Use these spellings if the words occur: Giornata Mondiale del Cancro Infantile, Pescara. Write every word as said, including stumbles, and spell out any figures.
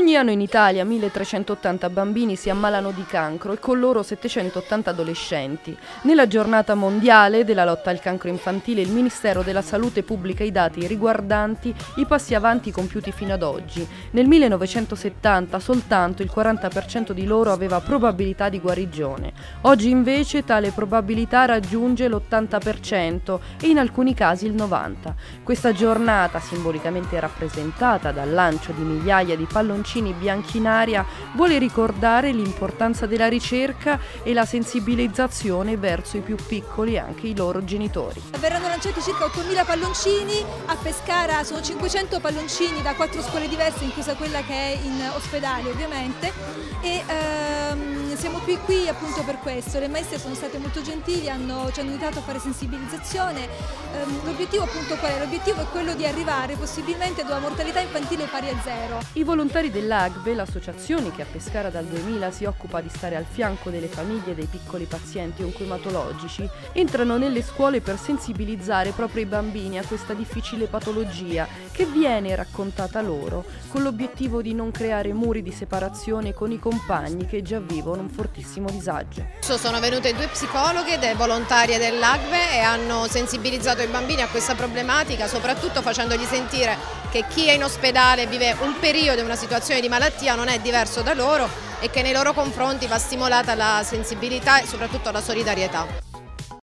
Ogni anno in Italia milletrecentottanta bambini si ammalano di cancro e con loro settecentottanta adolescenti. Nella giornata mondiale della lotta al cancro infantile il Ministero della Salute pubblica i dati riguardanti i passi avanti compiuti fino ad oggi. Nel millenovecentosettanta soltanto il quaranta per cento di loro aveva probabilità di guarigione. Oggi invece tale probabilità raggiunge l'ottanta per cento e in alcuni casi il novanta per cento. Questa giornata, simbolicamente rappresentata dal lancio di migliaia di palloncini bianchi in aria, vuole ricordare l'importanza della ricerca e la sensibilizzazione verso i più piccoli e anche i loro genitori. Verranno lanciati circa ottomila palloncini, a Pescara sono cinquecento palloncini da quattro scuole diverse, inclusa quella che è in ospedale ovviamente, e ehm, siamo qui, qui appunto per questo. Le maestre sono state molto gentili, hanno, ci hanno aiutato a fare sensibilizzazione. Ehm, l'obiettivo appunto qual è? L'obiettivo è quello di arrivare possibilmente ad una mortalità infantile pari a zero. I volontari dell'A G V E, l'associazione che a Pescara dal duemila si occupa di stare al fianco delle famiglie e dei piccoli pazienti oncoematologici, entrano nelle scuole per sensibilizzare proprio i bambini a questa difficile patologia che viene raccontata loro, con l'obiettivo di non creare muri di separazione con i compagni che già vivono un fortissimo disagio. Sono venute due psicologhe volontarie dell'A G V E e hanno sensibilizzato i bambini a questa problematica, soprattutto facendogli sentire che chi è in ospedale vive un periodo e una situazione di malattia non è diverso da loro e che nei loro confronti va stimolata la sensibilità e soprattutto la solidarietà.